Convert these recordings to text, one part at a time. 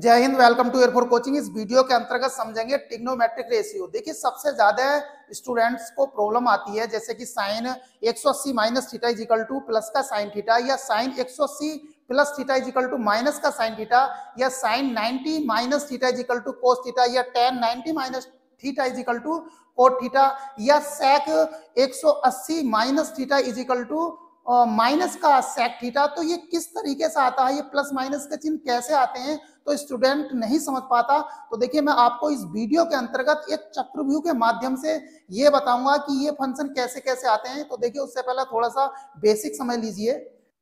जय Hind, welcome to air force coaching. इस video के अंतर्गत समझेंगे ट्रिग्नोमेट्रिक रेशियो। देखिए, सबसे ज्यादा स्टूडेंट्स को प्रॉब्लम आती है जैसे कि sine 180 minus theta is equal to plus का साइन थीटा, या sine 180 plus theta is equal to minus का साइन थीटा, या sine 90 minus theta is equal to cos theta, या tan 90 minus theta is equal to cot theta, या sec 180 minus theta is equal to minus का sec theta. तो ये किस तरीके से आता है, ये प्लस माइनस के चिन्ह कैसे आते हैं, तो स्टूडेंट नहीं समझ पाता। तो देखिए, मैं आपको इस वीडियो के अंतर्गत एक चक्रव्यूह के माध्यम से ये बताऊंगा कि ये फंक्शन कैसे कैसे आते हैं। तो देखिए, उससे पहले थोड़ा सा बेसिक समझ लीजिए।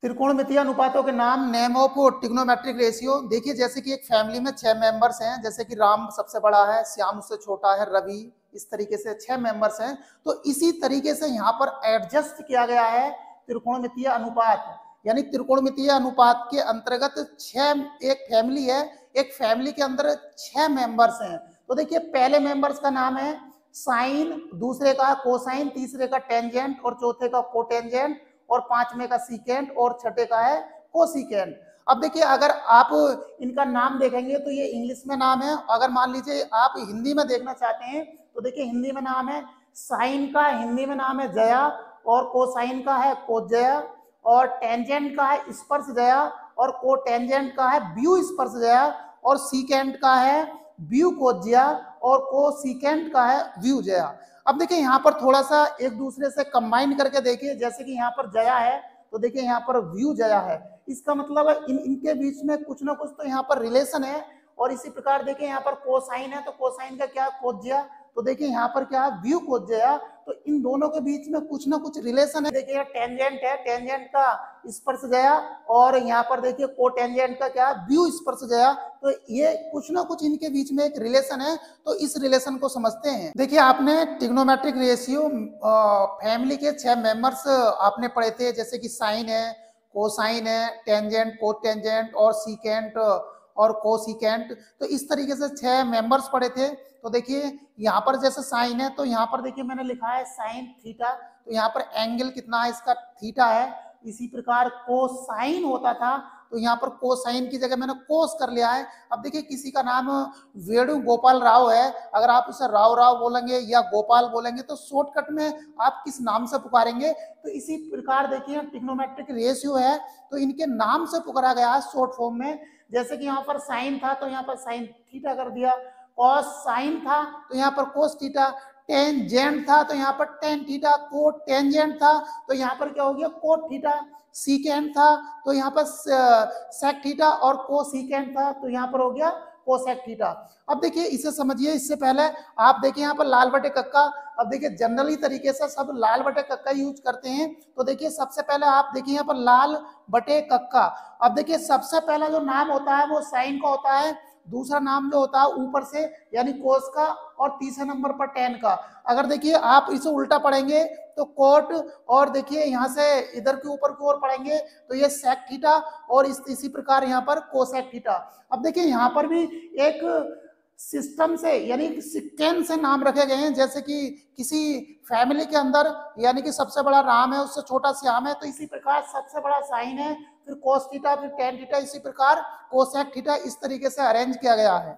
त्रिकोणमितीय अनुपातों के नाम, नेम ऑफ ट्रिग्नोमेट्रिक रेशियो। देखिए, जैसे कि एक फैमिली में 6 मेंबर्स हैं, जैसे कि राम सबसे बड़ा है, श्याम उससे छोटा है, रवि, इस तरीके से 6 मेंबर्स हैं। तो इसी तरीके से यहाँ पर एडजस्ट किया गया है त्रिकोणमितीय अनुपात, यानी त्रिकोणमितीय अनुपात के अंतर्गत एक फैमिली है, एक फैमिली के अंदर 6 मेंबर्स हैं। तो देखिए, पहले मेंबर्स का नाम है साइन, दूसरे का कोसाइन, तीसरे का टेंजेंट, और चौथे का कोटेंजेंट, और पांचवे का सीकेंट, और छठे का है कोसीकेंट। अब देखिए, अगर आप इनका नाम देखेंगे तो ये इंग्लिश में नाम है, अगर मान लीजिए आप हिंदी में देखना चाहते हैं तो देखिए, हिंदी में नाम है साइन का, हिंदी में नाम है जया, और कोसाइन का है कोजया, और टेंजेंट का है स्पर्श जया, और कोटेंजेंट का है व्यू स्पर्श जया, और सीकेंट का है व्यू कोजया, और कोसीकेंट का है व्यू जया। अब देखिए, यहाँ पर थोड़ा सा एक दूसरे से कंबाइन करके देखिए, जैसे कि यहाँ पर जया है तो देखिए यहाँ पर व्यू जया है, इसका मतलब है इनके बीच में कुछ ना कुछ तो यहाँ पर रिलेशन है। और इसी प्रकार देखिए, यहाँ पर कोसाइन है तो कोसाइन का क्या है कोजया, तो देखिए यहाँ पर क्या है व्यू कोजया, तो इन दोनों के बीच में कुछ ना कुछ रिलेशन है। देखिए, टेंजेंट है, टेंजेंट का स्पर्श गया, और यहाँ पर देखिए कोटेंजेंट का क्या व्यू स्पर्श गया, तो ये कुछ ना कुछ इनके बीच में एक रिलेशन है। तो इस रिलेशन को समझते हैं। देखिए, आपने ट्रिग्नोमेट्रिक रेशियो फैमिली के 6 मेंबर्स आपने पढ़े थे, जैसे कि साइन है, कोसाइन है, टेंजेंट, कोटेंजेंट, और सीकेंट और कोसीकेंट। तो इस तरीके से 6 मेंबर्स पड़े थे। तो देखिए, यहाँ पर जैसे साइन है तो यहाँ पर देखिए मैंने लिखा है साइन थीटा, तो यहाँ पर एंगल कितना है इसका थीटा है। इसी प्रकार कोसाइन होता था तो यहाँ पर कोसाइन की जगह मैंने कोस कर लिया है। अब देखिए, किसी का नाम वेणु गोपाल राव है, अगर आप उसे राव राव बोलेंगे या गोपाल बोलेंगे तो शॉर्टकट में आप किस नाम से पुकारेंगे। तो इसी प्रकार देखिए, ट्रिग्नोमेट्रिक रेशियो है तो इनके नाम से पुकारा गया है शॉर्ट फॉर्म में। जैसे कि यहाँ पर साइन था तो यहाँ पर साइन थीटा कर दिया, कॉस साइन था तो यहाँ पर कोस थीटा, टेंजेंट था तो यहाँ पर टेन थीटा, कोट टेंजेंट था तो यहाँ पर क्या हो गया कोट थीटा, सीकेंट था तो यहाँ पर सेक थीटा, और कोसीकेंट था तो यहाँ पर हो गया कोसेक थीटा। अब देखिए, इसे समझिए। इससे पहले आप देखिए यहाँ पर लाल बटे कक्का। अब देखिए, जनरली तरीके से सब लाल बटे कक्का यूज करते हैं। तो देखिए, सबसे पहले आप देखिए यहाँ पर लाल बटे कक्का। अब देखिए, सबसे पहला जो नाम होता है वो साइन का होता है, दूसरा नाम जो होता है ऊपर से यानी कोस का, और तीसरे नंबर पर टेन का। अगर देखिए आप इसे उल्टा पढ़ेंगे तो कोट, और देखिए यहाँ से इधर के ऊपर की ओर पढ़ेंगे तो ये सेक थीटा, और इसी प्रकार यहाँ पर कोसेक थीटा। अब देखिए, यहाँ पर भी एक सिस्टम से यानी सीक्वेंस से नाम रखे गए हैं, जैसे कि किसी फैमिली के अंदर यानी कि सबसे बड़ा राम है, उससे छोटा श्याम है, तो इसी प्रकार सबसे बड़ा साइन है, फिर कोस थीटा, फिर टेन थीटा, इसी प्रकार कोसेक थीटा। इस तरीके से अरेंज किया गया है।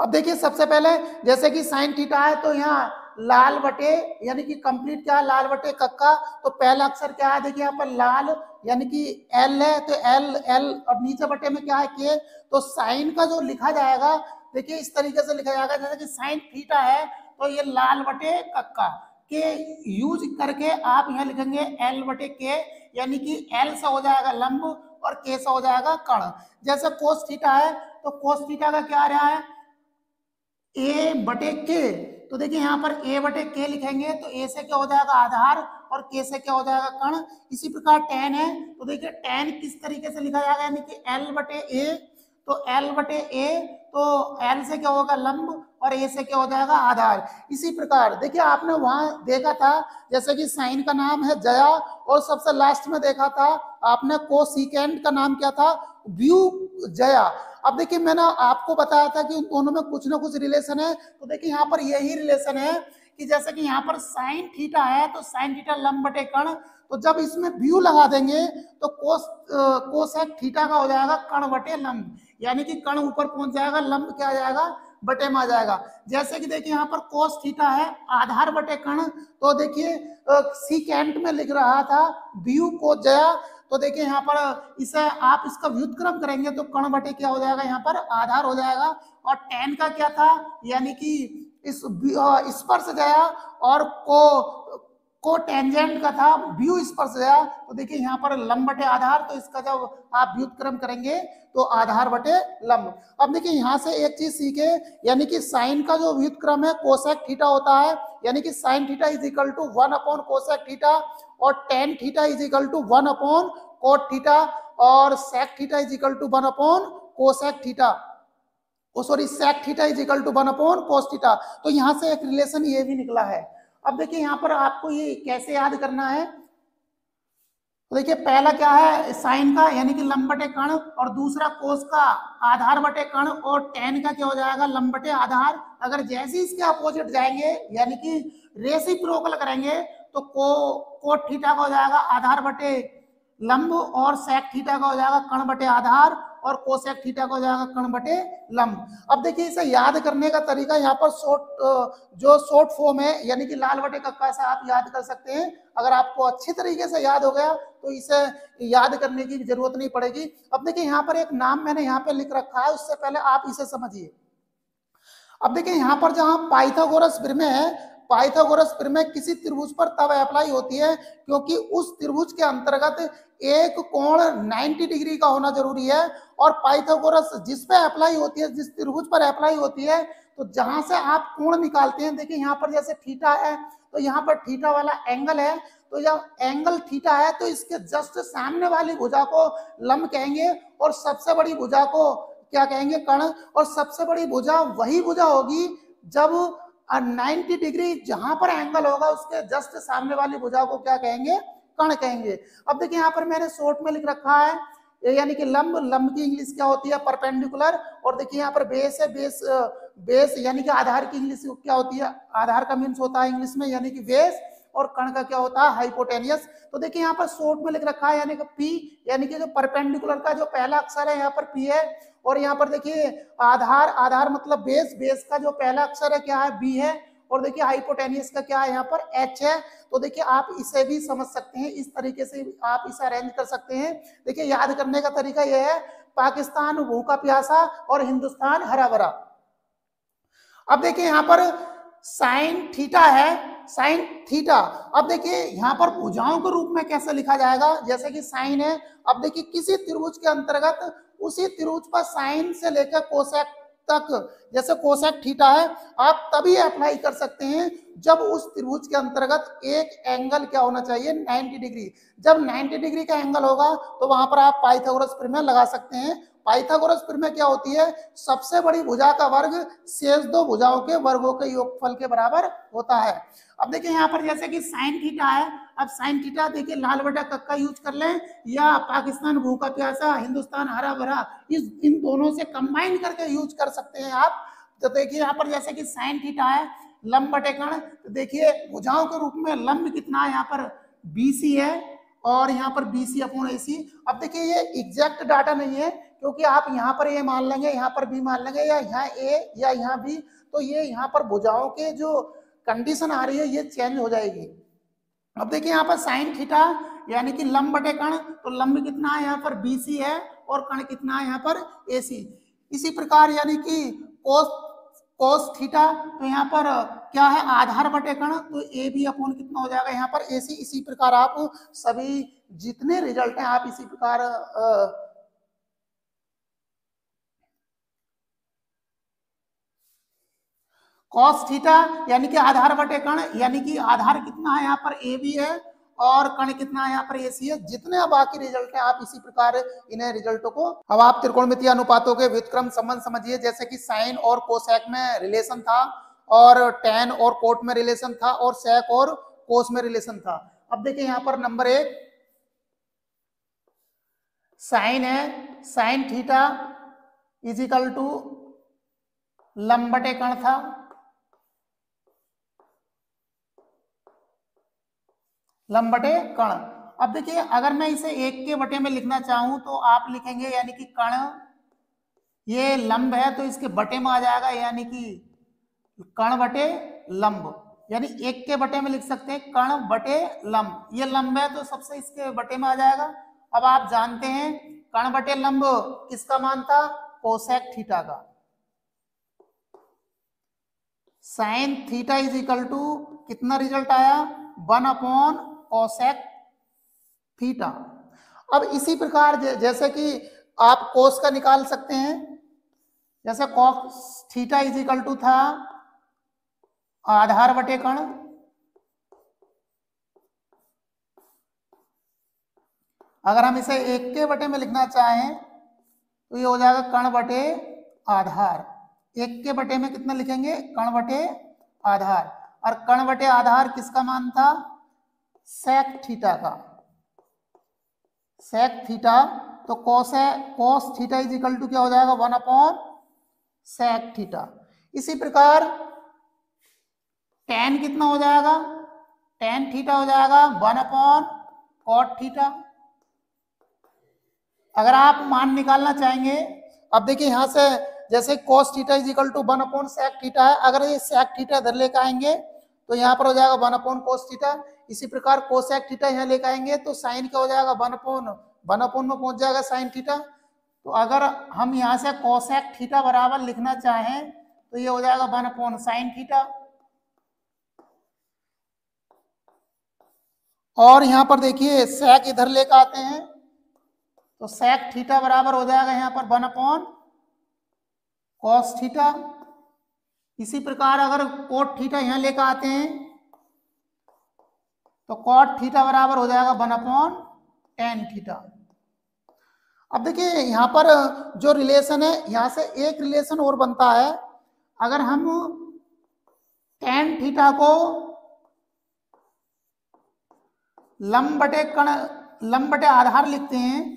अब देखिए, सबसे पहले जैसे कि साइन थीटा है तो यहाँ लाल बटे यानी कि कंप्लीट क्या है लाल बटे कक्का, तो पहला अक्षर क्या है देखिए यहाँ पर लाल यानी कि एल है, तो एल एल और नीचे बटे में क्या है के, तो साइन का जो लिखा जाएगा देखिए इस तरीके से लिखा जाएगा, जैसे कि साइन थीटा है तो ये लाल बटे कक्का के यूज करके आप यहाँ लिखेंगे एल बटे के, यानी कि एल सा हो जाएगा लंब और के सा हो जाएगा कर्ण। जैसे कोस थीटा है तो कोस थीटा का क्या आ रहा है ए बटे के, तो देखिए यहाँ पर a बटे k लिखेंगे तो a से क्या हो जाएगा आधार और k से क्या हो जाएगा कर्ण। इसी प्रकार tan है तो देखिए tan किस तरीके से लिखा जाएगा, यानी कि l बटे a, तो l बटे a तो l से क्या होगा लंब और a से क्या हो जाएगा आधार। इसी प्रकार देखिए आपने वहां देखा था जैसे कि साइन का नाम है जया, और सबसे लास्ट में देखा था आपने कोसेकेंट का नाम क्या था व्यू जया। अब देखिए मैंने आपको बताया था कि उन दोनों में कुछ ना कुछ रिलेशन है, तो देखिए यहाँ पर यही रिलेशन है कि जैसे कि यहाँ पर साइन थीटा है तो साइन थीटा लंब बटे कर्ण, तो जब इसमें व्यू लगा देंगे तो कोसेक थीटा का हो जाएगा कर्ण बटे लंब। यानी कि कण ऊपर पहुंच जाएगा, लंब क्या आ जाएगा, बटे में आ जाएगा। जैसे कि देखिए यहाँ पर cos थीटा है आधार बटे कण, तो देखिए सीकेंट में लिख रहा था व्यू cos जया, तो देखिए यहाँ पर इसे आप इसका व्युत्क्रम करेंगे तो कण बटे क्या हो जाएगा, यहाँ पर आधार हो जाएगा। और टैन का क्या था, यानी कि इस स्पर्श जया, और को टेंजेंट का था व्यू स्पर्श जया, तो देखिए यहाँ पर लंब बटे आधार, तो इसका जब आप व्युत्क्रम करेंगे तो आधार बटे लंब। अब देखिए यहाँ से एक चीज सीखे, यानी कि साइन का जो व्युत्क्रम है कोसेक थीटा होता है, यानी कि sine theta is equal to 1 upon cosec theta, और tan theta is equal to 1 upon cot theta, और sec theta is equal to 1 upon cosec theta, sorry sec theta is equal to 1 upon cos theta. तो यहाँ से एक relation ये भी निकला है। अब देखिए यहाँ पर आपको ये कैसे याद करना है, तो देखिए पहला क्या है साइन का, यानी कि लंब बटे कण, और दूसरा कोस का आधार बटे कण, और टैन का क्या हो जाएगा, लंब बटे आधार। अगर जैसे इसके अपोजिट जाएंगे यानी कि रेसिप्रोकल करेंगे तो कोट थीटा का हो जाएगा आधार बटे लंब, और सेक थीटा का हो जाएगा कण बटे आधार, और कोसेक थीटा का हो जाएगा कण बटे लंब। अब देखिए इसे याद करने का तरीका, यहाँ पर शॉर्ट फॉर्म है यानी कि लाल बटे कक्का से आप याद कर सकते हैं। अगर आपको अच्छे तरीके से याद हो गया तो इसे याद करने की जरूरत नहीं पड़ेगी। अब देखिए यहाँ पर एक नाम मैंने यहाँ पे लिख रखा है, उससे पहले आप इसे समझिए। अब देखिए यहाँ पर जहाँ पाइथागोरस प्रमेय है, पाइथागोरस प्रमेय किसी त्रिभुज पर तब अप्लाई होती है क्योंकि उस त्रिभुज के अंतर्गत एक कोण 90 डिग्री का होना जरूरी है, और पाइथागोरस जिस पे अप्लाई होती है, जिस त्रिभुज पर अप्लाई होती है, तो जहां से आप कोण निकालते हैं, देखिए यहाँ पर जैसे थीटा है तो यहाँ पर थीटा वाला एंगल है, तो जब एंगल थीटा है तो इसके जस्ट सामने वाली भुजा को लंब कहेंगे, और सबसे बड़ी भुजा को क्या कहेंगे, कण। और सबसे बड़ी भुजा वही भुजा होगी जब 90 डिग्री जहां पर एंगल होगा उसके जस्ट सामने वाली भुजा को क्या कहेंगे, कण कहेंगे। अब देखिए यहाँ पर मैंने शॉर्ट में लिख रखा है, यानी कि लंब, लंब की इंग्लिश क्या होती है, परपेंडिकुलर। और देखिए यहाँ पर बेस है, बेस यानी कि आधार की इंग्लिश क्या होती है, आधार का मीन्स होता है इंग्लिश में यानी कि बेस, और कण का क्या होता है, हाइपोटेनियस। तो देखिए यहाँ पर शॉर्ट में लिख रखा है यानी कि पी, यानी कि जो परपेंडिकुलर का जो पहला अक्षर है यहाँ पर पी है, और यहाँ पर देखिए आधार, आधार मतलब बेस, बेस का जो पहला अक्षर है क्या है, बी है, और देखिए हाइपोटेनियस का क्या है यहाँ पर, एच है। तो देखिए आप इसे भी समझ सकते हैं, इस तरीके से आप इसे अरेंज कर सकते हैं। देखिए याद करने का तरीका यह है, पाकिस्तान भूखा प्यासा और हिंदुस्तान हरा भरा। अब देखिए यहाँ पर साइन थीटा है, साइन थीटा। अब देखिए यहाँ पर भुजाओं के रूप में कैसे लिखा जाएगा, जैसे कि साइन है। अब देखिए किसी त्रिभुज के अंतर्गत उसी त्रिभुज पर साइन से लेकर कोसेक तक, जैसे कोसेक थीटा है, आप तभी अप्लाई कर सकते हैं जब उस त्रिभुज के अंतर्गत एक एंगल क्या होना चाहिए, 90 डिग्री। जब 90 डिग्री का एंगल होगा तो वहां पर आप पाइथागोरस प्रमेय लगा सकते हैं। पाइथागोरस प्रमेय क्या होती है, सबसे बड़ी भुजा का वर्ग शेष दो भुजाओं के वर्गों के योगफल के बराबर होता है। अब देखिए यहाँ पर जैसे कि साइन थीटा है, अब साइन थीटा देखिए लाल बटा कक्का यूज कर लें, या पाकिस्तान भूखा प्यासा, हिंदुस्तान हरा भरा, इन दोनों से कंबाइन करके यूज कर सकते हैं आप। तो देखिए यहाँ पर जैसे कि साइन थीटा है, लंब बटे कण, तो देखिए भुजाओं के रूप में लंब कितना है यहाँ पर, BC है, और यहाँ पर BC/AC। अब देखिए ये एग्जैक्ट डाटा नहीं है क्योंकि आप यहाँ पर A मान लेंगे, यहाँ पर B मान लेंगे, या यहाँ A या यहाँ B, तो ये यहाँ पर भुजाओं के जो कंडीशन आ रही है ये चेंज हो जाएगी। अब देखिए यहाँ पर साइन थीटा यानी कि लंब बटे कण, तो लंब कितना है यहाँ पर BC है, और कण कितना है यहाँ पर AC। इसी प्रकार यानी कि कोस थीटा, तो यहाँ पर क्या है आधार बटे कण, तो AB/, कितना हो जाएगा यहाँ पर AC। इसी प्रकार आप सभी जितने रिजल्ट हैं आप इसी प्रकार कोस थीटा यानी कि आधार बटे कण, यानी कि आधार कितना है यहाँ पर AB है, और कण कितना है यहाँ पर AC है। जितने बाकी रिजल्ट है आप इसी प्रकार इन्हें रिजल्टों को। अब आप त्रिकोणमितीय अनुपातों के व्युत्क्रम संबंध समझिए, जैसे कि साइन और कोसेक में रिलेशन था, और टैन और कोट में रिलेशन था, और सेक और कोस में रिलेशन था। अब देखिए यहाँ पर नंबर 1 साइन है, sine theta is equal to लंब बटे कण था, लंब बटे कण। अब देखिए अगर मैं इसे 1 के बटे में लिखना चाहूं तो आप लिखेंगे यानी कि कण ये लंब है तो इसके बटे में आ जाएगा, यानी कि कर्ण बटे लंब, यानी एक के बटे में लिख सकते हैं कर्ण बटे लंब। ये लंब है तो सबसे इसके बटे में आ जाएगा। अब आप जानते हैं कर्ण बटे लंब किसका मान था, कोसेक थीटा का। Sine theta is equal to कितना रिजल्ट आया, 1 अपॉन कोसेक थीटा। अब इसी प्रकार जैसे कि आप कोस का निकाल सकते हैं, जैसे cos theta is equal to था आधार बटे कर्ण, अगर हम इसे एक के बटे में लिखना चाहें तो ये हो जाएगा कर्ण बटे आधार। एक के बटे में कितना लिखेंगे, कर्ण बटे आधार। और कर्ण बटे आधार किसका मान था, सेक थीटा का, सेक थीटा। तो cos theta is equal to क्या हो जाएगा, 1 अपॉन सेक थीटा। इसी प्रकार टेन कितना हो जाएगा, टेन थीटा हो जाएगा 1 अपॉन कॉट थीटा। अगर आप मान निकालना चाहेंगे, अब देखिए यहाँ से जैसे cos theta is equal to 1 अपॉन sec थीटा है, अगर ये sec थीटा इधर लेकर आएंगे तो यहाँ पर हो जाएगा 1 अपॉन cos थीटा। इसी प्रकार cosec थीटा यहाँ लेकर आएंगे तो साइन क्या हो जाएगा, 1 अपॉन में पहुंच जाएगा साइन थीटा। तो अगर हम यहाँ से cosec थीटा बराबर लिखना चाहें तो ये हो जाएगा 1 अपॉन साइन थीटा। और यहाँ पर देखिए sec इधर लेकर आते हैं तो sec थीटा बराबर हो जाएगा यहाँ पर 1 अपॉन कॉस थीटा। इसी प्रकार अगर कोट थीटा यहां लेकर आते हैं तो कोट थीटा बराबर हो जाएगा 1 अपॉन टेन थीटा। अब देखिए यहां पर जो रिलेशन है, यहां से एक रिलेशन और बनता है। अगर हम टेन थीटा को लंब बटे आधार लिखते हैं,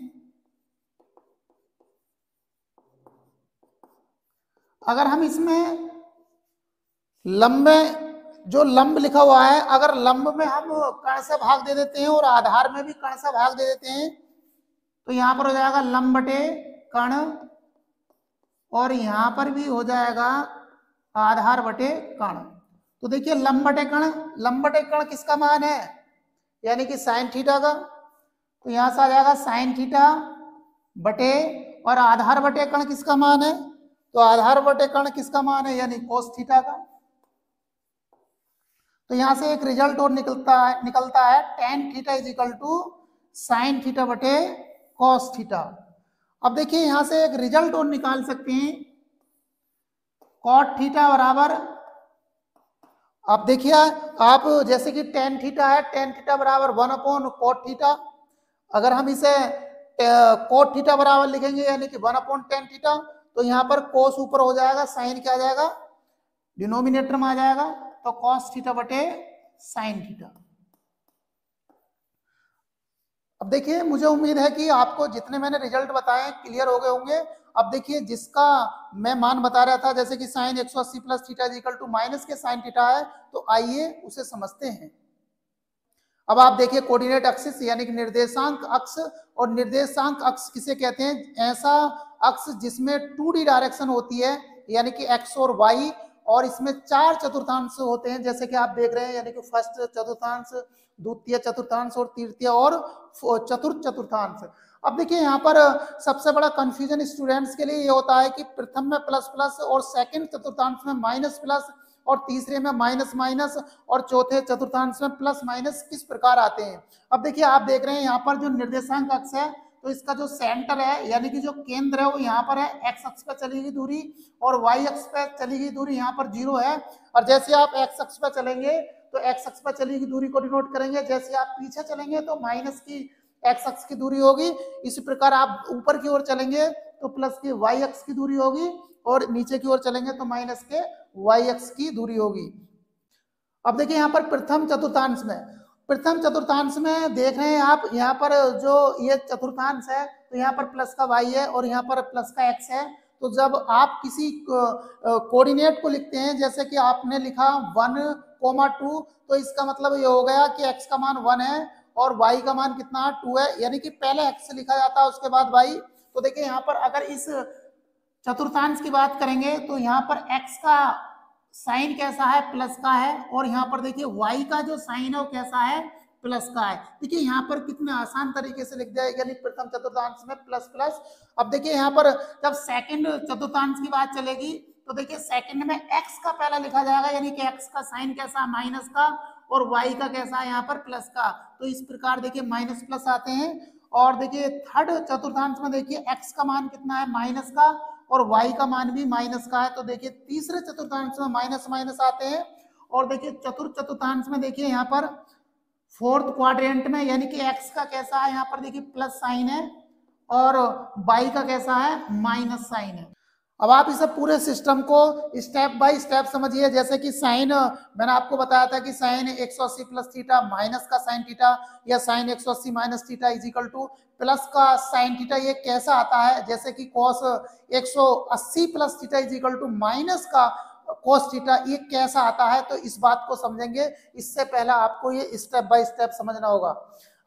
अगर हम इसमें लंब में जो लंब लिखा हुआ है, अगर लंब में हम कर्ण से भाग दे देते हैं और आधार में भी कर्ण से भाग दे देते हैं तो यहाँ पर हो जाएगा लंब बटे कर्ण, और यहाँ पर भी हो जाएगा आधार बटे कर्ण। तो देखिए लंब बटे कर्ण किसका मान है, यानी कि साइन थीटा का। तो यहाँ से आ जाएगा साइन थीटा बटे, और आधार बटे कर्ण किसका मान है, तो आधार बटे कर्ण किसका मान है, यानी कोस थीटा का। तो यहां से एक रिजल्ट और निकलता है tan theta is equal to sine theta बटे कोस थीटा। अब देखिए यहां से एक रिजल्ट और निकाल सकते हैं, कॉट थीटा बराबर। अब देखिए आप जैसे कि टेन थीटा बराबर 1 अपॉन कॉट थीटा। अगर हम इसे कॉट थीटा बराबर लिखेंगे यानी कि 1 अपॉन टेन थीटा, तो यहाँ पर कोस ऊपर हो जाएगा, साइन क्या आ जाएगा, डिनोमिनेटर में आ जाएगा। तो कॉस थीटा बटे साइन थीटा। अब देखिए मुझे उम्मीद है कि आपको जितने मैंने रिजल्ट बताए क्लियर हो गए होंगे। अब देखिए जिसका मैं मान बता रहा था, जैसे कि sine 180 plus theta is equal to minus के साइन थीटा है, तो आइए उसे समझते हैं। अब आप देखिए कोऑर्डिनेट एक्सिस यानी कि निर्देशांक अक्ष, और निर्देशांक अक्ष किसे कहते हैं, ऐसा अक्ष जिसमें 2D डायरेक्शन होती है यानी कि x और y, और इसमें 4 चतुर्थांश होते हैं जैसे कि आप देख रहे हैं, यानी कि फर्स्ट चतुर्थांश, द्वितीय चतुर्थांश और तृतीय और चतुर्थ चतुर्थांश। अब देखिए यहाँ पर सबसे बड़ा कंफ्यूजन स्टूडेंट्स के लिए ये होता है कि प्रथम में प्लस प्लस और सेकंड चतुर्थांश में माइनस प्लस और तीसरे में माइनस माइनस और चौथे चतुर्थांश में प्लस माइनस किस प्रकार आते हैं। अब देखिए आप देख रहे हैं यहाँ पर जो निर्देशांक अक्ष है तो इसका जो सेंटर है यानी कि जो केंद्र है वो यहाँ पर है, x अक्ष पर चली गई दूरी, और y अक्ष पर चली गई दूरी यहाँ पर 0 है। और जैसे आप x अक्ष पर चलेंगे तो x अक्ष पर चली गई दूरी को डिनोट करेंगे, जैसे आप पीछे चलेंगे तो माइनस की x अक्ष की दूरी होगी, इसी प्रकार आप ऊपर की ओर चलेंगे तो प्लस की y अक्ष की दूरी होगी, और नीचे की ओर चलेंगे तो माइनस के y अक्ष की दूरी होगी। अब देखिए यहाँ पर प्रथम चतुर्थांश में देख रहे हैं आप, यहाँ पर जो ये चतुर्थांश है तो यहाँ पर प्लस का y है और यहाँ पर प्लस का x है। तो जब आप किसी कोऑर्डिनेट को लिखते हैं, जैसे कि आपने लिखा 1,2, तो इसका मतलब ये हो गया कि x का मान 1 है और y का मान कितना 2 है, यानी कि पहले x लिखा जाता है उसके बाद y। तो देखिए यहाँ पर अगर इस चतुर्थांश की बात करेंगे तो यहाँ पर x का साइन कैसा है, प्लस का है, और यहाँ पर देखिए y का जो साइन है वो कैसा है, प्लस का है। देखिए यहाँ पर कितने आसान तरीके से लिख दिया है, यानी प्रथम चतुर्थांश में प्लस प्लस। अब देखिए यहाँ पर जब सेकंड चतुर्थांश की बात चलेगी तो देखिए सेकंड में x का पहला लिखा जाएगा, यानी कि x का साइन कैसा, माइनस का, और y का कैसा है यहाँ पर, प्लस का। तो इस प्रकार देखिए माइनस प्लस आते हैं। और देखिए थर्ड चतुर्थांश में देखिए x का मान कितना है, माइनस का, और y का मान भी माइनस का है। तो देखिए तीसरे चतुर्थांश में माइनस माइनस आते हैं। और देखिए चतुर्थ चतुर्थांश में देखिए यहाँ पर फोर्थ क्वाड्रेंट में, यानी कि x का कैसा है यहाँ पर देखिए प्लस साइन है, और y का कैसा है, माइनस साइन है। अब आप इस पूरे सिस्टम को स्टेप बाय स्टेप समझिए। जैसे कि साइन, मैंने आपको बताया था कि साइन 180 प्लस थीटा माइनस का साइन थीटा, या sine 180 minus theta is equal to plus का साइन थीटा, ये कैसा आता है। जैसे कि cos 180 plus theta is equal to minus का कोस थीटा, ये कैसा आता है। तो इस बात को समझेंगे, इससे पहले आपको ये स्टेप बाय स्टेप समझना होगा।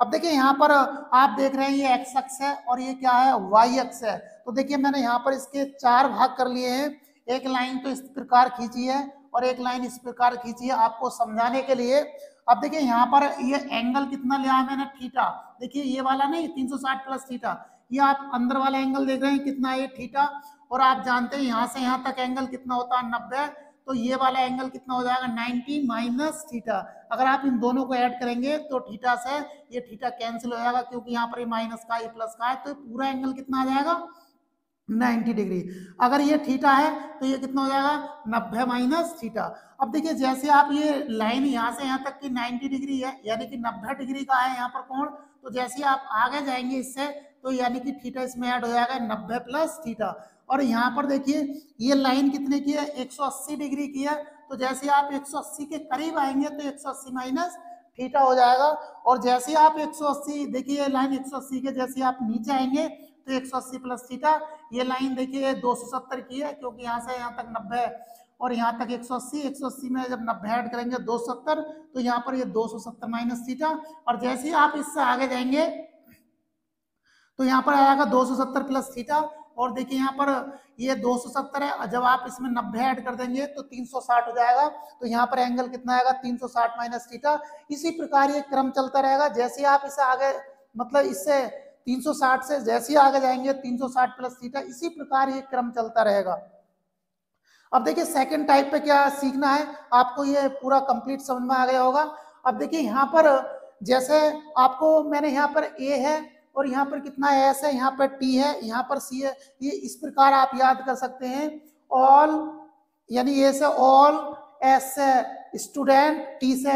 अब देखिए यहाँ पर आप देख रहे हैं ये एक्स अक्ष है और ये क्या है, वाई अक्ष है। तो देखिए मैंने यहाँ पर इसके चार भाग कर लिए हैं। एक लाइन तो इस प्रकार खींची है और एक लाइन इस प्रकार खींची है, आपको समझाने के लिए। अब देखिए यहाँ पर ये एंगल कितना लिया है मैंने, थीटा। देखिए ये वाला नहीं, 360 प्लस थीटा, ये आप अंदर वाला एंगल देख रहे हैं कितना है, ये थीटा। और आप जानते हैं यहाँ से यहाँ तक एंगल कितना होता है, 90। तो ये वाला एंगल कितना हो जाएगा, 90 माइनस थीटा। अगर आप इन दोनों को ऐड करेंगे तो थीटा से ये थीटा कैंसिल हो जाएगा, क्योंकि यहाँ पर ये माइनस का, ये प्लस का है। तो पूरा एंगल कितना आ जाएगा, 90 डिग्री। अगर ये थीटा है तो ये कितना हो जाएगा, 90 माइनस थीटा। अब देखिए जैसे आप ये लाइन यहाँ से यहाँ तक की 90 डिग्री है, यानी कि 90 डिग्री का है यहाँ पर कोण। तो जैसे आप आगे जाएंगे इससे, तो यानी कि थीटा इसमें ऐड हो जाएगा, 90 प्लस थीटा। और यहाँ पर देखिए ये लाइन कितने की है, 180 डिग्री की है। तो जैसे आप 180 के करीब आएंगे तो 180 माइनस थीटा हो जाएगा। और जैसे आप 180, देखिए ये लाइन 180 के जैसे आप नीचे आएंगे तो 180 प्लस थीटा। ये लाइन देखिए 270 की है, क्योंकि यहाँ से यहाँ तक 90 और यहाँ तक 180, 180 में जब 90 ऐड करेंगे 270, तो यहाँ पर ये 270 माइनस थीटा। और जैसे ही आप इससे आगे जाएंगे तो यहाँ पर आएगा 270 प्लस थीटा। और देखिए यहाँ पर ये 270 है, जब आप इसमें 90 ऐड कर देंगे तो 360 हो जाएगा। तो यहाँ पर एंगल कितना आएगा, 360 माइनस थीटा। इसी प्रकार ये क्रम चलता रहेगा। जैसे आप इसे आगे, मतलब इससे 360 से जैसे आगे जाएंगे 360 प्लस थीटा, इसी प्रकार ये क्रम चलता रहेगा। अब देखिए सेकंड टाइप पे क्या सीखना है, आपको ये पूरा कंप्लीट समझ में आ गया होगा। अब देखिए यहाँ पर जैसे आपको मैंने यहाँ पर ए है और यहाँ पर कितना एस है, यहाँ पर टी है, यहाँ पर सी है, ये इस प्रकार आप याद कर सकते हैं। ऑल यानी ए से ऑल, एस से स्टूडेंट, टी से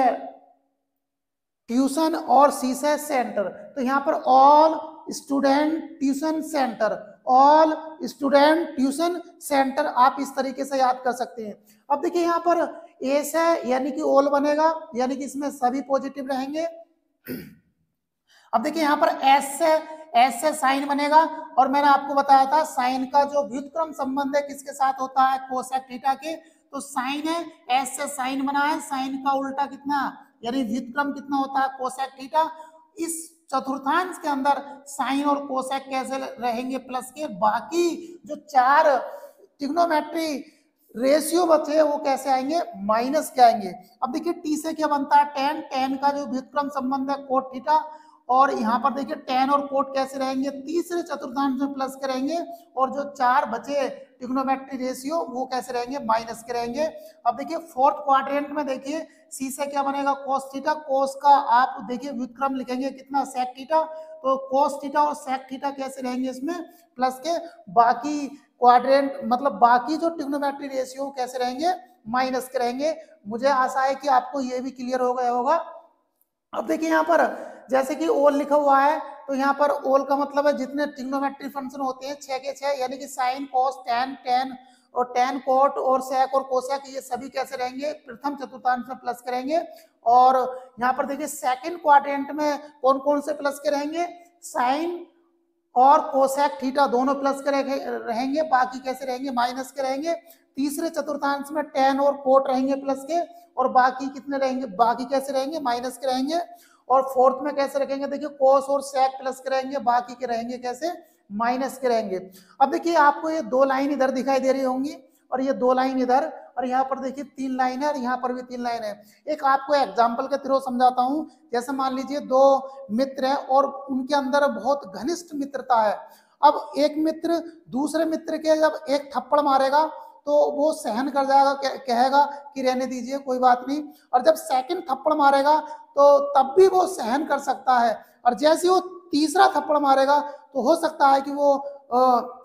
ट्यूशन, और सी से सेंटर। तो यहाँ पर all student tuition centre, all student tuition centre, आप इस तरीके से याद कर सकते हैं। अब देखिए यहाँ पर ए से यानी कि ऑल बनेगा, यानी कि इसमें सभी पॉजिटिव रहेंगे। अब देखिए यहाँ पर एस से साइन बनेगा, और मैंने आपको बताया था साइन का जो व्युत्क्रम संबंध है किसके साथ होता है, कोसेक थीटा के। तो साइन है, एस से साइन बना है, साइन का उल्टा कितना, यानी व्युत्क्रम कितना होता है, कोसेक थीटा। इस चतुर्थांश के अंदर साइन और कोसेक कैसे रहेंगे, प्लस के। बाकी जो चार ट्रिग्नोमेट्री रेशियो बचे वो कैसे आएंगे, माइनस के आएंगे। अब देखिए टी से क्या बनता है, टेन। टेन का जो व्युत्क्रम संबंध है कोट थीटा, और यहाँ पर देखिए टेन और कोट कैसे रहेंगे, तीसरे चतुर्थांश में प्लस के रहेंगे, और जो चार बचे ट्रिग्नोमेट्री रेशियो वो कैसे रहेंगे, माइनस के रहेंगे। अब देखिए फोर्थ क्वाड्रेंट में देखिए सी से क्या बनेगा, कोस थीटा। कोस का आप देखिए व्युत्क्रम लिखेंगे कितना, सेक थीटा। तो कोस थीटा और सेक थीटा कैसे रहेंगे इसमें, प्लस के। बाकी क्वाड्रेंट, मतलब बाकी जो ट्रिग्नोमेट्री रेशियो कैसे रहेंगे, माइनस के रहेंगे। मुझे आशा है कि आपको ये भी क्लियर हो गया होगा। अब देखिए यहाँ पर जैसे कि ओल लिखा हुआ है, तो यहाँ पर ओल का मतलब है जितने ट्रिग्नोमेट्री फंक्शन होते हैं 6 के 6, यानी कि साइन, कॉस, टैन, टैन और टैन, कोट और सेक और कोसेक, ये सभी कैसे रहेंगे, प्रथम चतुर्थांश में प्लस करेंगे। और यहाँ पर देखिए सेकंड क्वाड्रेंट में कौन कौन से प्लस के रहेंगे, साइन और कोसेक थीटा दोनों प्लस के रहेंगे, बाकी कैसे रहेंगे, माइनस के रहेंगे। तीसरे चतुर्थांश में टैन और कोट रहेंगे प्लस के, और बाकी कितने रहेंगे, बाकी कैसे रहेंगे, माइनस के रहेंगे। और फोर्थ में कैसे रखेंगे, देखिए कोस और सेक प्लस के रहेंगे, बाकी के रहेंगे कैसे, माइनस के रहेंगे। अब देखिए आपको ये दो लाइन इधर दिखाई दे रही होंगी और ये दो लाइन इधर, और यहाँ पर देखिए तीन लाइन है और यहाँ पर भी तीन लाइन है। एक आपको एग्जाम्पल के थ्रू समझाता हूँ। जैसे मान लीजिए दो मित्र हैं और उनके अंदर बहुत घनिष्ठ मित्रता है। अब एक मित्र दूसरे मित्र के जब एक थप्पड़ मारेगा तो वो सहन कर जाएगा, कहेगा कि रहने दीजिए कोई बात नहीं, और जब सेकंड थप्पड़ मारेगा तो तब भी वो सहन कर सकता है, और जैसे वो तीसरा थप्पड़ मारेगा तो हो सकता है कि वो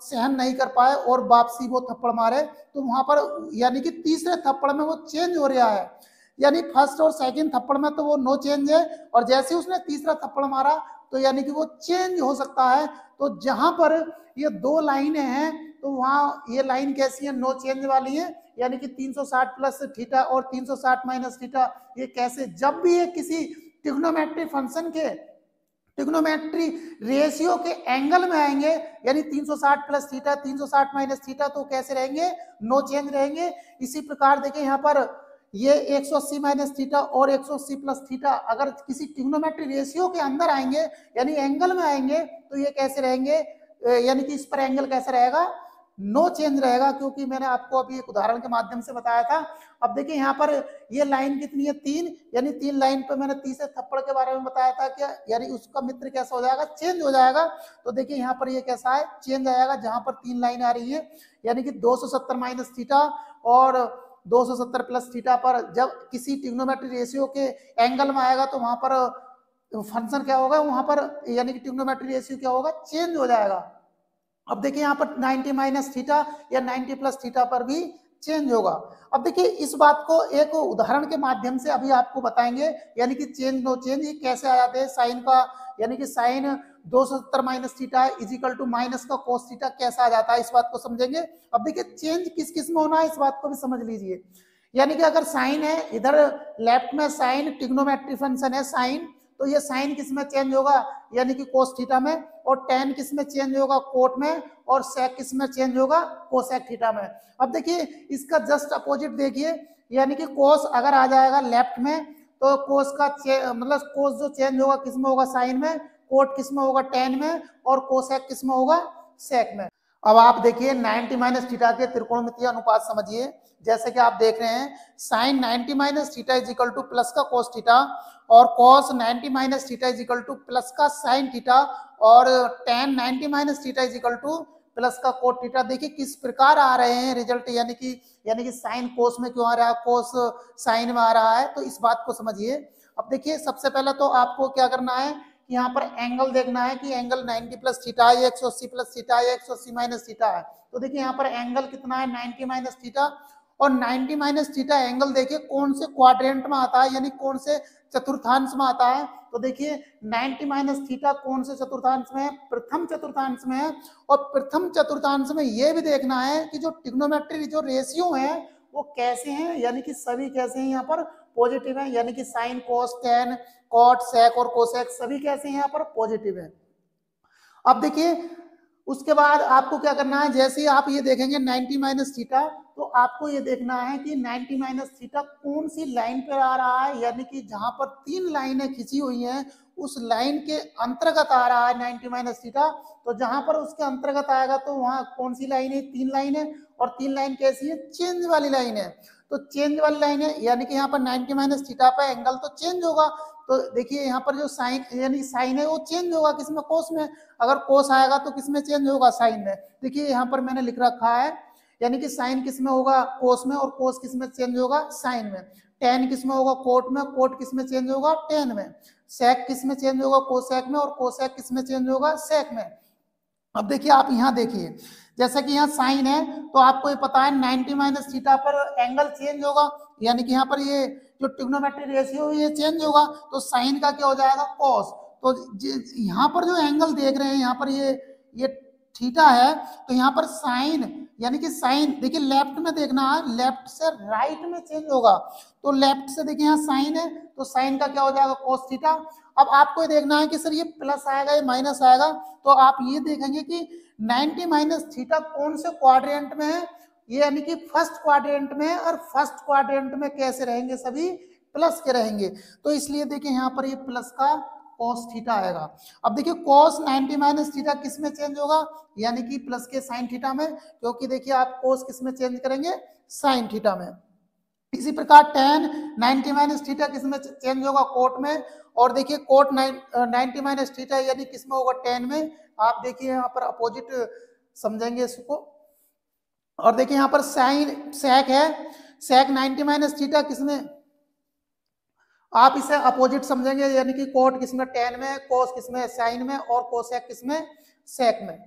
सहन नहीं कर पाए और वापसी वो थप्पड़ मारे। तो वहां पर यानी कि तीसरे थप्पड़ में वो चेंज हो रहा है, यानी फर्स्ट और सेकंड थप्पड़ में तो वो नो चेंज है, और जैसे उसने तीसरा थप्पड़ मारा तो यानी कि वो चेंज हो सकता है। तो जहां पर ये दो लाइनें हैं तो वहाँ ये लाइन कैसी है, नो चेंज वाली है, यानी कि 360 प्लस थीटा और 360 माइनस थीटा। ये कैसे, जब भी ये किसी ट्रिग्नोमेट्री फंक्शन के ट्रिग्नोमेट्री रेशियो के एंगल में आएंगे, यानी 360 प्लस थीटा 360 माइनस थीटा, तो कैसे रहेंगे, नो चेंज रहेंगे। इसी प्रकार देखिए यहाँ पर ये 180 माइनस थीटा और 180 प्लस थीटा अगर किसी ट्रिग्नोमेट्री रेशियो के अंदर आएंगे यानी एंगल में आएंगे तो ये कैसे रहेंगे, यानी कि इस पर एंगल कैसे रहेगा, नो चेंज रहेगा, क्योंकि मैंने आपको अभी एक उदाहरण के माध्यम से बताया था। अब देखिए यहाँ पर ये लाइन कितनी है, तीन, यानी तीन लाइन पर मैंने तीसरे थप्पड़ के बारे में बताया था कि यानी उसका मित्र कैसा हो जाएगा, चेंज हो जाएगा। तो देखिए यहाँ पर ये कैसा है, चेंज आएगा, जहाँ पर तीन लाइन आ रही है यानी कि 270 माइनस थीटा और 270 प्लस थीटा पर जब किसी ट्रिग्नोमेट्री रेशियो के एंगल में आएगा तो वहाँ पर फंक्शन क्या होगा, वहाँ पर यानी कि ट्रिग्नोमेट्री रेशियो क्या होगा, चेंज हो जाएगा। अब देखिए यहाँ पर 90 माइनस थीटा या 90 प्लस थीटा पर भी चेंज होगा। अब देखिए इस बात को एक उदाहरण के माध्यम से अभी आपको बताएंगे, यानी कि चेंज नो चेंज ये कैसे आ जाते हैं। साइन का यानी कि sine 270 minus theta is equal to minus का कोस थीटा कैसा आ जाता है, इस बात को समझेंगे। अब देखिए चेंज किस किस में होना है इस बात को भी समझ लीजिए। यानी कि अगर साइन है, इधर लेफ्ट में साइन ट्रिग्नोमेट्री फंक्शन है साइन, तो ये साइन किस में चेंज होगा, यानी कि कोस थीटा में, और टेन किस में चेंज होगा, कोट में, और सेक किस में चेंज होगा, कोसेक थीटा में। अब देखिए इसका जस्ट अपोजिट देखिए, यानी कि कोस अगर आ जाएगा लेफ्ट में तो कोस का मतलब कोस जो चेंज होगा किस में होगा, साइन में, कोट किस में होगा, टेन में, और कोसेक किस में होगा, सेक में। अब आप देखिए 90 माइनस थीटा के त्रिकोणमितीय अनुपात समझिए। जैसे कि आप देख रहे हैं sine 90 minus theta is equal to plus का कोस थीटा, और cos 90 minus theta is equal to plus का साइन थीटा, और tan 90 minus theta is equal to plus का कोट थीटा। देखिए किस प्रकार आ रहे हैं रिजल्ट, यानी कि साइन कोस में क्यों आ रहा है, कोस साइन में आ रहा है, तो इस बात को समझिए। अब देखिए सबसे पहले तो आपको क्या करना है, यहाँ पर एंगल देखना है कि एंगल 90 प्लस थीटा है, 180 प्लस थीटा है, 180 माइनस थीटा है। तो देखिए यहाँ पर एंगल कितना है, 90 माइनस थीटा, और 90 माइनस थीटा एंगल देखिए कौन से क्वाड्रेंट में आता है, यानी कौन से चतुर्थांश में आता है। तो देखिए 90 माइनस थीटा कौन से चतुर्थांश में है, प्रथम चतुर्थांश में है, और प्रथम चतुर्थांश में ये भी देखना है कि जो ट्रिग्नोमेट्री जो रेशियो है वो कैसे हैं, यानी कि सभी कैसे हैं यहाँ पर, पॉजिटिव है, यानी कि sine cos tan cot sec और कोसेक सभी कैसे हैं यहाँ पर, पॉजिटिव है। अब देखिए उसके बाद आपको क्या करना है, जैसे ही आप ये देखेंगे 90 माइनस थीटा, तो आपको ये देखना है कि 90 माइनस थीटा कौन सी लाइन पर आ रहा है, यानी कि जहां पर तीन लाइनें खिंची हुई हैं उस लाइन के अंतर्गत आ रहा है 90 माइनस थीटा। तो जहां पर उसके अंतर्गत आएगा तो वहां कौन सी लाइन है, तीन लाइन है, और तीन लाइन कैसी है, चेंज वाली लाइन है। तो चेंज वाली लाइन है, यानी कि यहाँ पर 90 माइनस थीटा पर एंगल तो चेंज होगा। तो देखिए यहाँ पर जो साइन यानी साइन है वो चेंज होगा किसमें, कोस में। अगर कोस आएगा तो किसमें चेंज होगा, साइन में। देखिए यहाँ पर मैंने लिख रखा है, यानी कि साइन किसमें होगा, कोस में, और कोस किसमें चेंज होगा, साइन में। टेन किसमें होगा, कोट में, कोट किसमें चेंज होगा, टेन में। सेक किसमें चेंज होगा, कोसेक में, और कोसेक किसमें चेंज होगा, सेक में। अब देखिए आप यहाँ देखिए, जैसा कि यहाँ साइन है तो आपको ये पता है 90 माइनस थीटा पर एंगल चेंज होगा, यानी कि यहाँ पर ये जो ट्रिग्नोमेट्री रेशियो ये चेंज होगा, तो साइन का क्या हो जाएगा, कॉस। तो यहाँ पर जो एंगल देख रहे हैं, यहाँ पर ये थीटा है, तो यहाँ पर साइन यानी कि साइन देखिए लेफ्ट में देखना है, लेफ्ट से राइट में चेंज होगा। तो लेफ्ट से देखिए यहाँ साइन है, तो साइन का क्या हो जाएगा, कोस थीटा। अब आपको ये देखना है कि सर ये प्लस आएगा ये माइनस आएगा, तो आप ये देखेंगे कि 90 माइनस थीटा कौन से क्वाड्रेंट में है, यानी कि फर्स्ट क्वाड्रेंट में है, और फर्स्ट क्वाड्रेंट में कैसे रहेंगे, सभी प्लस के रहेंगे। तो इसलिए देखिए यहाँ पर ये प्लस का कॉस थीटा आएगा। अब देखिए कॉस 90 माइनस थीटा किस में चेंज होगा, यानी कि प्लस के साइन थीटा में, क्योंकि देखिए आप कॉस किस में चेंज करेंगे, साइन थीटा में। इसी प्रकार tan 90 माइनस थीटा किस में चेंज होगा, कोट में। और देखिए कोट 90 माइनस थीटा यानी किस में होगा, tan में। आप देखिए यहाँ पर अपोजिट समझेंगे इसको। और देखिए यहाँ पर साइन sec है, sec 90 माइनस थीटा किस में, आप इसे अपोजिट समझेंगे, यानी कि कोट किस में, tan में, cos किस में, साइन में, और cosec किस में, sec में।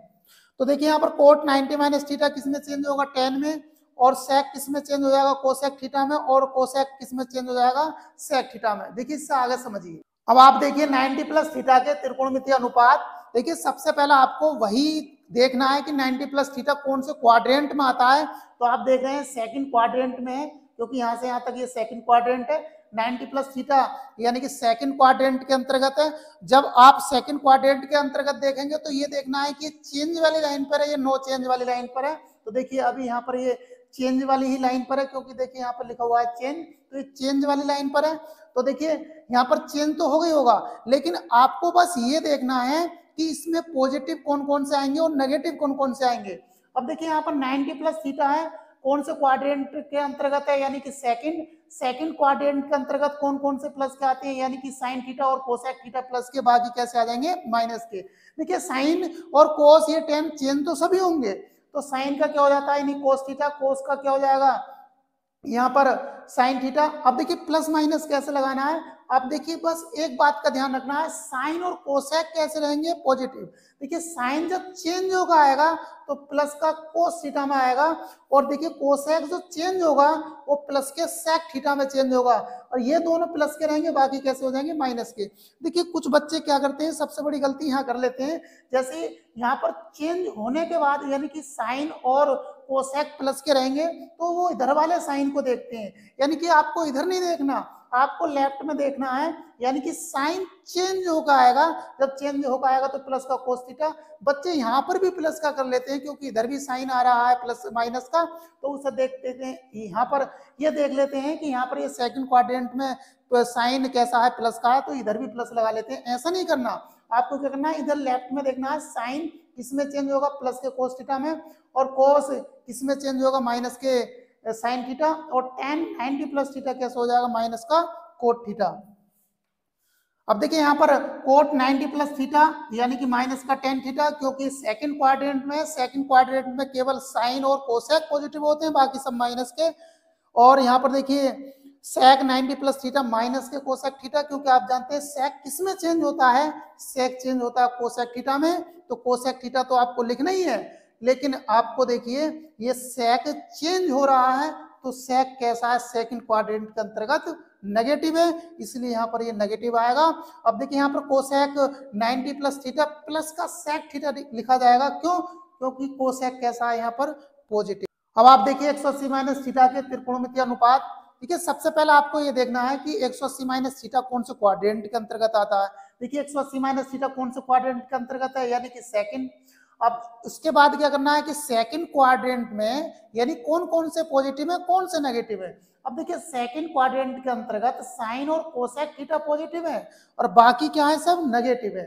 तो देखिए यहाँ पर कोट 90 माइनस थीटा किस में चेंज होगा, tan में, और sec किस में चेंज हो जाएगा, cosec थीटा में, और cosec किस में चेंज हो जाएगा, sec थीटा में। देखिए इससे आगे समझिए। अब आप देखिए 90 प्लस थीटा के त्रिकोणमितीय अनुपात। देखिए सबसे पहला आपको वही देखना है कि 90 प्लस थीटा कौन से क्वाड्रेंट में आता है। तो आप देख रहे हैं सेकंड क्वाड्रेंट में है, क्योंकि यहाँ से यहाँ तक ये सेकंड क्वाड्रेंट है। 90 प्लस थीटा यानी कि सेकंड क्वाड्रेंट के अंतर्गत है। जब आप सेकंड क्वाड्रेंट के अंतर्गत देखेंगे तो ये देखना है कि चेंज वाली लाइन पर है या नो चेंज वाली लाइन पर है। तो देखिए अभी यहाँ पर ये चेंज वाली ही लाइन पर है, क्योंकि देखिए यहाँ पर लिखा हुआ है चेंज, तो ये चेंज वाली लाइन पर है। तो देखिए यहाँ पर चेंज तो हो गई होगा, लेकिन आपको बस ये देखना है कि इसमें पॉजिटिव कौन कौन से आएंगे और नेगेटिव कौन कौन से आएंगे। अब देखिए यहाँ पर 90 प्लस थीटा है, कौन से क्वाड्रेंट के अंतर्गत है, यानी कि सेकंड क्वाड्रेंट के अंतर्गत कौन कौन से प्लस के आते हैं, यानी कि साइन थीटा और कोसेक थीटा प्लस के, बाकी कैसे आ जाएंगे, माइनस के। देखिए साइन और कोस ये टेन चेंज तो सभी होंगे, तो साइन का क्या हो जाता है, यानी कोस थीटा, कोस का क्या हो जाएगा यहाँ पर, साइन थीटा। अब देखिए प्लस माइनस कैसे लगाना है। अब देखिए बस एक बात का ध्यान रखना है, साइन और कोसेक कैसे रहेंगे, पॉजिटिव। देखिए साइन जब चेंज होगा आएगा तो प्लस का कोस थीटा में आएगा, और देखिए कोसेक जो चेंज होगा वो प्लस के सेक थीटा में चेंज होगा, और ये दोनों प्लस के रहेंगे, बाकी कैसे हो जाएंगे, माइनस के। देखिए कुछ बच्चे क्या करते हैं, सबसे बड़ी गलती यहाँ कर लेते हैं, जैसे यहाँ पर चेंज होने के बाद यानी कि साइन और कोसेक प्लस के रहेंगे, तो वो इधर वाले साइन को देखते हैं, यानी कि आपको इधर नहीं देखना, आपको लेफ्ट में देखना है, यानी कि साइन चेंज होकर आएगा, जब चेंज होकर आएगा तो प्लस का कोस थीटा। बच्चे यहाँ पर भी प्लस का कर लेते हैं, क्योंकि इधर भी साइन आ रहा है प्लस माइनस का, तो उसे देखते हैं यहाँ पर, ये देख लेते हैं कि यहाँ पर ये सेकंड क्वाड्रेंट में साइन कैसा है, प्लस का है, तो इधर भी प्लस लगा लेते हैं। ऐसा नहीं करना, आपको क्या करना है, इधर लेफ्ट में देखना है साइन किसमें चेंज होगा, प्लस के कोस थीटा में, और कोस किसमें चेंज होगा, माइनस के साइन थीटा, और tan 90 प्लस थीटा कैसे हो जाएगा, माइनस का कोट थीटा। अब देखिए यहाँ पर कोट 90 प्लस थीटा यानी कि माइनस का tan थीटा, क्योंकि सेकंड क्वाड्रेंट में केवल साइन और कोसेक पॉजिटिव होते हैं, बाकी सब माइनस के। और यहाँ पर देखिए sec 90 प्लस थीटा माइनस के कोसेक थीटा, क्योंकि आप जानते हैं sec किसमें चेंज होता है, sec चेंज होता है कोसेक थीटा में, तो कोसेक थीटा तो आपको लिखना ही है, लेकिन आपको देखिए ये sec चेंज हो रहा है, तो sec कैसा है, सेकंड क्वाड्रेंट के अंतर्गत नेगेटिव है, इसलिए यहाँ पर ये नेगेटिव आएगा। अब देखिए यहाँ पर कोसेक 90 प्लस थीटा प्लस का sec थीटा लिखा जाएगा, क्यों, क्योंकि कोसेक कैसा है यहाँ पर, पॉजिटिव। अब आप देखिए 180 माइनस थीटा के त्रिकोणमितीय अनुपात। देखिए सबसे पहला आपको ये देखना है कि 180 माइनस थीटा कौन से क्वाड्रेंट के अंतर्गत आता है। देखिए 180 माइनस थीटा कौन से क्वाड्रेंट के अंतर्गत है, यानी कि सेकंड। अब उसके बाद क्या करना है कि सेकंड क्वाड्रेंट में यानी कौन कौन से पॉजिटिव है, कौन से नेगेटिव है। अब देखिए सेकंड क्वाड्रेंट के अंतर्गत साइन और कोसेक थीटा पॉजिटिव है, और बाकी क्या है, सब नेगेटिव है।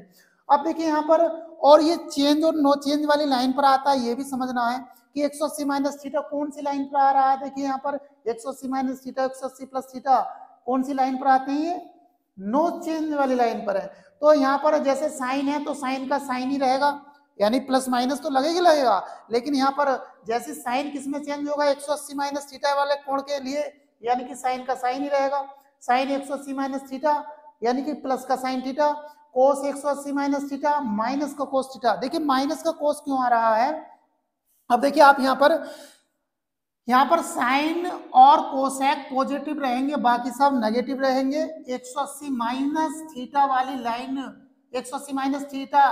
अब देखिए यहाँ पर, और ये चेंज और नो चेंज वाली लाइन पर आता है, ये भी समझना है कि 180 माइनस थीटा कौन सी लाइन पर आ रहा है। देखिए यहाँ पर 180 माइनस थीटा, 180 प्लस थीटा कौन सी लाइन पर आते हैं, ये नो चेंज वाली लाइन पर है। तो यहाँ पर जैसे साइन है तो साइन का साइन ही रहेगा, यानी प्लस माइनस तो लगेगा, लेकिन यहाँ पर जैसे साइन किसमें चेंज होगा, 180 माइनस थीटा वाले कोण के लिए, यानी कि साइन का साइन ही रहेगा, साइन 180 माइनस थीटा यानी कि प्लस का sine theta, cos 180 minus theta minus का कोस थीटा। देखिए माइनस का कोस क्यों आ रहा है, अब देखिए आप यहाँ पर साइन और कोसेक पॉजिटिव रहेंगे, बाकी सब नेगेटिव रहेंगे। 180 माइनस थीटा वाली लाइन, 180 माइनस थीटा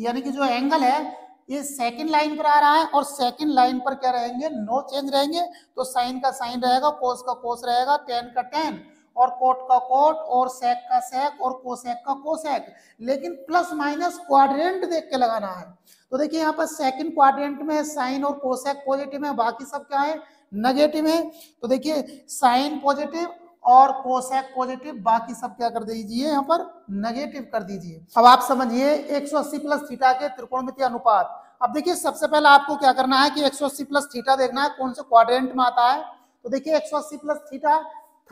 यानी कि जो एंगल है ये सेकंड लाइन पर आ रहा है, और सेकंड लाइन पर क्या रहेंगे, नो चेंज रहेंगे, तो साइन का साइन रहेगा, कोस का कोस रहेगा, टेन का टेन, और कोट का कोट, और सेक का सेक, और कोसेक का कोसेक, लेकिन प्लस माइनस क्वाड्रेंट देख के लगाना है। तो देखिए यहाँ पर सेकंड क्वाड्रेंट में साइन और कोसेक पॉजिटिव है, बाकी सब क्या है, नेगेटिव है। तो देखिए साइन पॉजिटिव और कोसेक पॉजिटिव, बाकी सब क्या कर दीजिए यहाँ पर नेगेटिव कर दीजिए। अब आप समझिए 180 प्लस थीटा के त्रिकोणमितीय अनुपात। अब देखिए सबसे पहले आपको क्या करना है कि 180 प्लस थीटा देखना है कौन से क्वाड्रेंट में आता है। तो देखिए 180 प्लस थीटा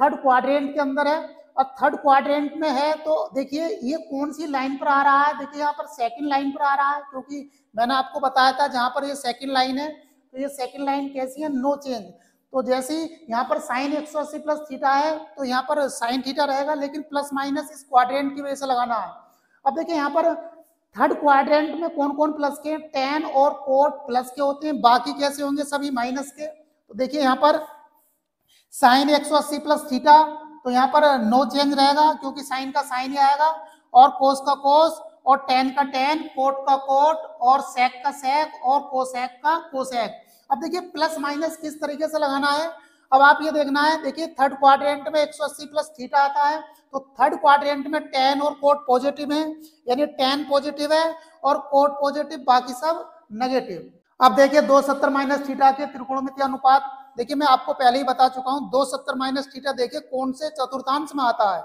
थर्ड क्वाड्रेंट के अंदर है और थर्ड क्वाड्रेंट में है। तो देखिए ये कौन सी लाइन पर आ रहा है, देखिए यहाँ पर सेकंड लाइन पर आ रहा है, क्योंकि मैंने आपको बताया था जहाँ पर ये सेकंड लाइन है तो ये सेकंड लाइन कैसी है, नो चेंज। तो जैसे यहाँ पर साइन 180 प्लस थीटा है तो यहाँ पर साइन थीटा रहेगा, लेकिन प्लस माइनस इस क्वाड्रेंट की वजह से लगाना है। अब देखिए यहाँ पर थर्ड क्वाड्रेंट में कौन कौन प्लस के, टेन और कोट प्लस के होते हैं, बाकी कैसे होंगे, सभी माइनस के। तो देखिए यहाँ पर साइन 180 प्लस थीटा तो यहाँ पर नो चेंज रहेगा, क्योंकि साइन का साइन ही आएगा और कोस का कोस और टेन का टेन, कोट का कोट और सेक का सेक और कोसेक का कोसेक। अब देखिए प्लस माइनस किस तरीके से लगाना है, अब आप ये देखना है। देखिए थर्ड क्वाड्रेंट में 180 प्लस थीटा आता है तो थर्ड क्वाड्रेंट में टेन और कोट पॉजिटिव है, यानी टेन पॉजिटिव है और कोट पॉजिटिव, बाकी सब नेगेटिव। अब देखिए 270 माइनस थीटा के त्रिकोणमितीय अनुपात। देखिए मैं आपको पहले ही बता चुका हूँ 270 माइनस थीटा देखिए कौन से चतुर्थांश में आता है,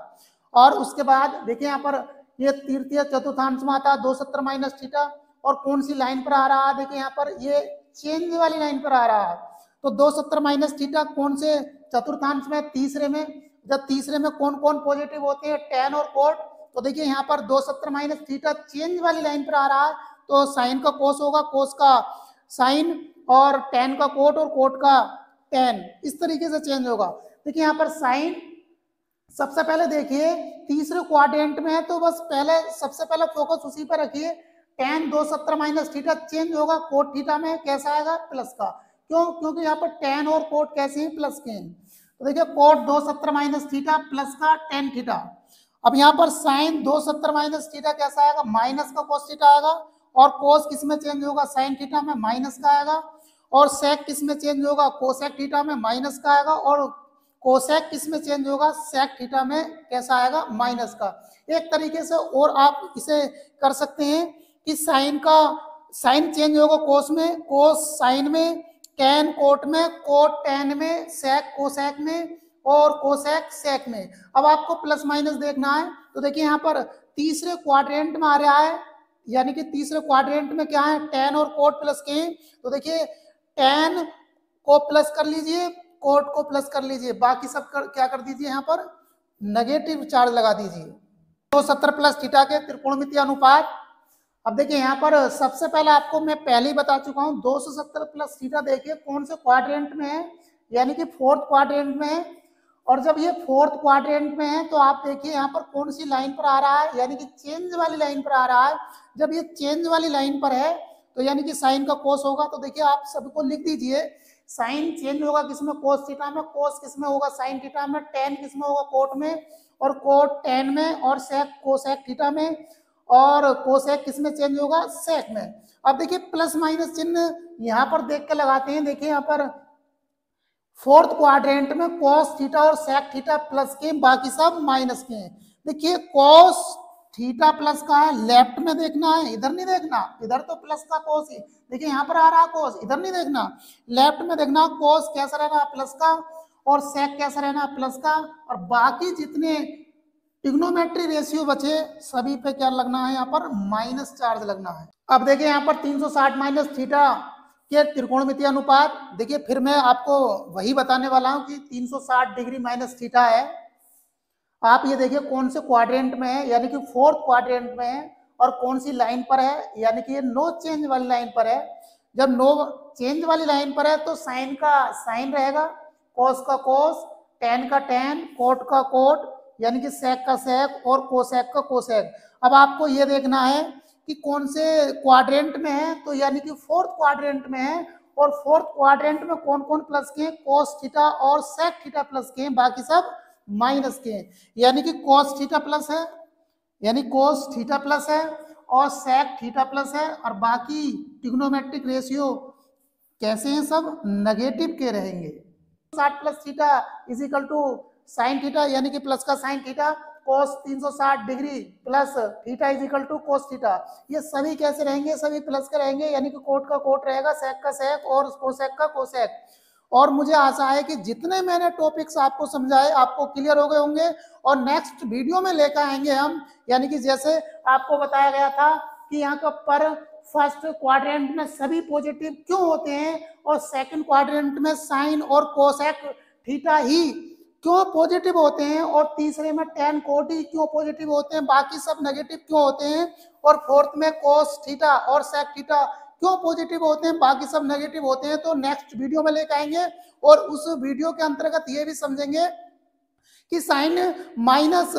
और उसके बाद देखिए यहाँ पर ये तृतीय चतुर्थांश में आता है 270 माइनस थीटा, और कौन सी लाइन पर आ रहा है, देखिए यहाँ पर ये चेंज वाली लाइन पर आ रहा है। तो 270 माइनस थीटा कौन से चतुर्थांश में, तीसरे में। जब तीसरे में कौन कौन पॉजिटिव होते हैं, टेन और कोट। तो देखिए यहाँ पर 270 माइनस थीटा चेंज वाली लाइन पर आ रहा है तो साइन का कोस होगा, कोस का साइन और टेन का कोट और कोट का टेन, इस तरीके से चेंज होगा। देखिए यहाँ पर साइन सबसे पहले देखिए तीसरे क्वाड्रेंट में है तो बस पहले सबसे पहले फोकस उसी पर रखिए। टेन 270 माइनस थीटा चेंज होगा, कोट थीटा में कैसा आएगा, प्लस का, क्यों, क्योंकि यहाँ पर टेन और कोट कैसे हैं, प्लस के हैं। तो देखिए कोट 270 माइनस थीटा प्लस का टेन थीटा। अब यहाँ पर साइन 270 माइनस थीटा कैसा आएगा, माइनस का कोस थीटा आएगा, और कोस किस में चेंज होगा, साइन थीटा में, माइनस का आएगा, और सेक किस में चेंज होगा, कोसेक थीटा में, माइनस का आएगा, और कोसेक किस में चेंज होगा, सेक थीटा में, कैसा आएगा, माइनस का। एक तरीके से और आप इसे कर सकते हैं कि साइन का साइन चेंज होगा कोस में, कोस साइन में, टेन कोट में, कोट टेन में, सेक कोसेक में, और कोसेक सेक में। अब आपको प्लस माइनस देखना है। तो देखिए यहाँ पर तीसरे क्वाड्रेंट में आ रहा है, यानी कि तीसरे क्वाड्रेंट में क्या है, टेन और कोट प्लस के। तो देखिए टेन को प्लस कर लीजिए, कोट को प्लस कर लीजिए, बाकी सब क्या कर दीजिए, यहाँ पर नेगेटिव चार्ज लगा दीजिए। 270 प्लस थीटा के त्रिकोणमितीय अनुपात। अब देखिए यहाँ पर सबसे पहले आपको मैं पहले ही बता चुका हूँ 270 प्लस थीटा देखिए कौन से क्वाड्रेंट में है, यानी कि फोर्थ क्वाड्रेंट में है। और जब ये फोर्थ क्वाड्रेंट में है तो आप देखिए यहाँ पर कौन सी लाइन पर आ रहा है, यानी कि चेंज वाली लाइन पर आ रहा है। जब ये चेंज वाली लाइन पर है तो यानी कि साइन का कोस होगा। तो देखिए आप सबको लिख दीजिए, साइन चेंज होगा किसमें, कोस थीटा में, कोस किसमें होगा, साइन थीटा में, टेन किसमें होगा, कोट में, और कोट टेन में, और सेक कोसेक थीटा में, और कोसेक किसमें चेंज होगा, सेक में। अब देखिए प्लस माइनस चिन्ह यहाँ पर देख के लगाते हैं। देखिए यहाँ पर फोर्थ क्वाड्रेंट में कोस थीटा और सेक थीटा प्लस के, बाकी सब माइनस के हैं। देखिए कोस थीटा प्लस का है, लेफ्ट में देखना है, इधर नहीं देखना, इधर तो प्लस का कोस ही, देखिए यहाँ पर आ रहा है कोस, इधर नहीं देखना, लेफ्ट में देखना, कोस कैसा रहना, प्लस का, और सेक कैसा रहना, प्लस का, और बाकी जितने ट्रिग्नोमेट्री रेशियो बचे सभी पे क्या लगना है, यहाँ पर माइनस चार्ज लगना है। अब देखिए यहाँ पर 360 माइनस थीटा के त्रिकोणमितीय अनुपात। देखिए फिर मैं आपको वही बताने वाला हूँ कि 360 डिग्री माइनस थीटा है। आप ये देखिए कौन से क्वाड्रेंट में है, यानी कि फोर्थ क्वाड्रेंट में है, और कौन सी लाइन पर है, यानी कि ये नो चेंज वाली लाइन पर है। जब नो चेंज वाली लाइन पर है तो साइन का साइन रहेगा, कोस का कोस, टेन का टेन, कोट का कोट, यानी कि सेक का सेक, और कोसेक का कोसेक। अब आपको ये देखना है कि कौन से क्वाड्रेंट में है, तो यानी कि फोर्थ क्वाड्रेंट में है, और फोर्थ क्वाड्रेंट में कौन कौन प्लस के हैं, कोस थीटा और सेक थीटा प्लस के हैं, बाकी सब माइनस के, यानी कि कोस थीटा प्लस है, यानी कोस थीटा प्लस है, और सेक थीटा प्लस है, और बाकी ट्रिग्नोमेट्रिक रेशियो कैसे हैं, सब नेगेटिव के रहेंगे। 60 plus theta is equal to sine theta, यानी कि प्लस का sine theta, cos 360 degree plus theta is equal to cos theta, ये सभी कैसे रहेंगे, सभी प्लस के रहेंगे, यानी कि कोट का कोट रहेगा, सेक का सेक, और कोसेक का कोसेक, और मुझे आशा है कि जितने मैंने टॉपिक्स आपको समझाए आपको क्लियर हो गए होंगे। और नेक्स्ट वीडियो में लेकर आएंगे हम, यानी कि जैसे आपको बताया गया था कि यहाँ का पर फर्स्ट क्वाड्रेंट में सभी पॉजिटिव क्यों होते हैं और सेकंड क्वाड्रेंट में साइन और कोसेक थीटा ही क्यों पॉजिटिव होते हैं, और तीसरे में टैन कोट ही क्यों पॉजिटिव होते हैं, बाकी सब नेगेटिव क्यों होते हैं, और फोर्थ में कोस थीटा और सेक थीटा क्यों पॉजिटिव होते हैं, बाकी सब नेगेटिव होते हैं। तो नेक्स्ट वीडियो में लेकर आएंगे और उस वीडियो के अंतर्गत ये भी समझेंगे कि sine minus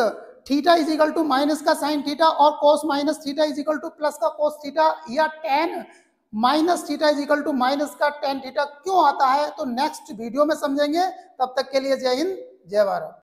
theta is equal to minus का साइन थीटा और cos minus theta is equal to plus का कोस थीटा, या tan minus theta is equal to minus का टेन थीटा क्यों आता है। तो नेक्स्ट वीडियो में समझेंगे। तब तक के लिए जय हिंद जय भारत।